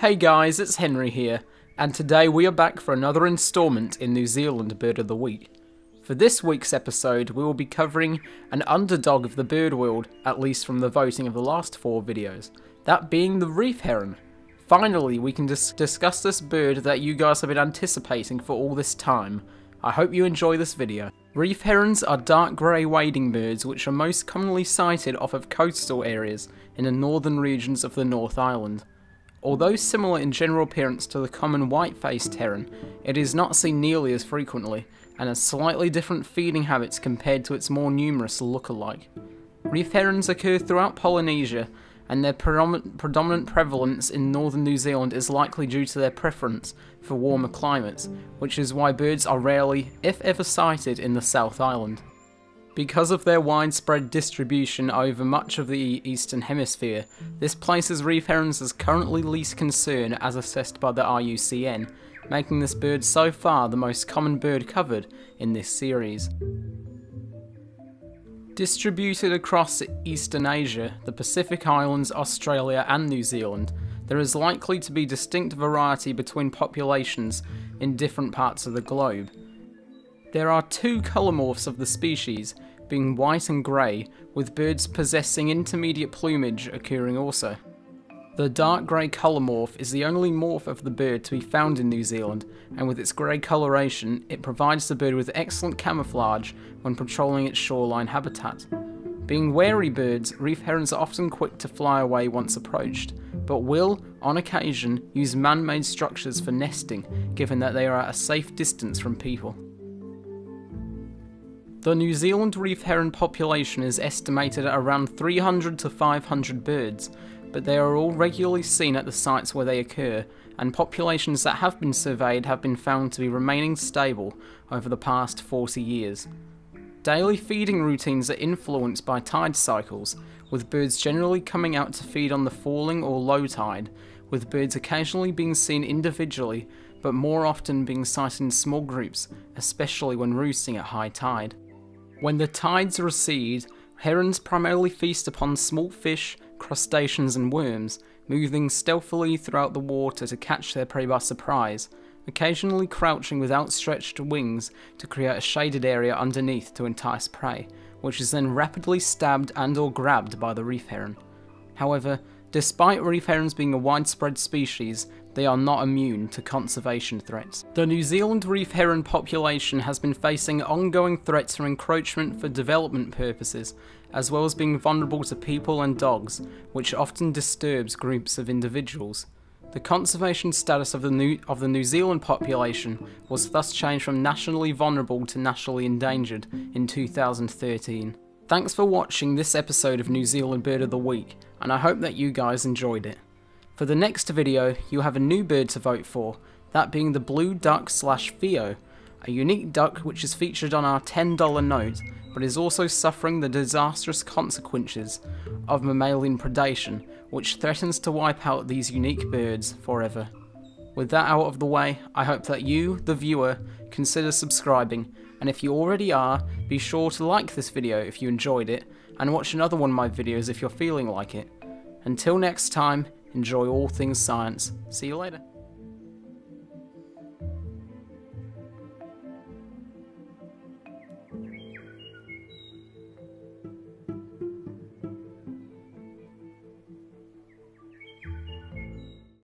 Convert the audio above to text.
Hey guys, it's Henry here, and today we are back for another instalment in New Zealand Bird of the Week. For this week's episode, we will be covering an underdog of the bird world, at least from the voting of the last four videos, that being the reef heron. Finally, we can discuss this bird that you guys have been anticipating for all this time. I hope you enjoy this video. Reef herons are dark grey wading birds which are most commonly sighted off of coastal areas in the northern regions of the North Island. Although similar in general appearance to the common white-faced heron, it is not seen nearly as frequently, and has slightly different feeding habits compared to its more numerous look-alike. Reef herons occur throughout Polynesia, and their predominant prevalence in northern New Zealand is likely due to their preference for warmer climates, which is why birds are rarely, if ever, sighted in the South Island. Because of their widespread distribution over much of the Eastern Hemisphere, this places reef herons as currently least concern as assessed by the IUCN, making this bird so far the most common bird covered in this series. Distributed across Eastern Asia, the Pacific Islands, Australia and New Zealand, there is likely to be distinct variety between populations in different parts of the globe. There are two colour morphs of the species, being white and grey, with birds possessing intermediate plumage occurring also. The dark grey colour morph is the only morph of the bird to be found in New Zealand, and with its grey coloration, it provides the bird with excellent camouflage when patrolling its shoreline habitat. Being wary birds, reef herons are often quick to fly away once approached, but will, on occasion, use man-made structures for nesting, given that they are at a safe distance from people. The New Zealand reef heron population is estimated at around 300 to 500 birds, but they are all regularly seen at the sites where they occur, and populations that have been surveyed have been found to be remaining stable over the past 40 years. Daily feeding routines are influenced by tide cycles, with birds generally coming out to feed on the falling or low tide, with birds occasionally being seen individually, but more often being sighted in small groups, especially when roosting at high tide. When the tides recede, herons primarily feast upon small fish, crustaceans and worms, moving stealthily throughout the water to catch their prey by surprise, occasionally crouching with outstretched wings to create a shaded area underneath to entice prey, which is then rapidly stabbed and or grabbed by the reef heron. However, despite reef herons being a widespread species, they are not immune to conservation threats. The New Zealand reef heron population has been facing ongoing threats from encroachment for development purposes, as well as being vulnerable to people and dogs, which often disturbs groups of individuals. The conservation status of the New Zealand population was thus changed from nationally vulnerable to nationally endangered in 2013. Thanks for watching this episode of New Zealand Bird of the Week, and I hope that you guys enjoyed it. For the next video, you have a new bird to vote for, that being the blue duck slash Whio, a unique duck which is featured on our $10 note, but is also suffering the disastrous consequences of mammalian predation, which threatens to wipe out these unique birds forever. With that out of the way, I hope that you, the viewer, consider subscribing, and if you already are, be sure to like this video if you enjoyed it, and watch another one of my videos if you're feeling like it. Until next time, enjoy all things science. See you later.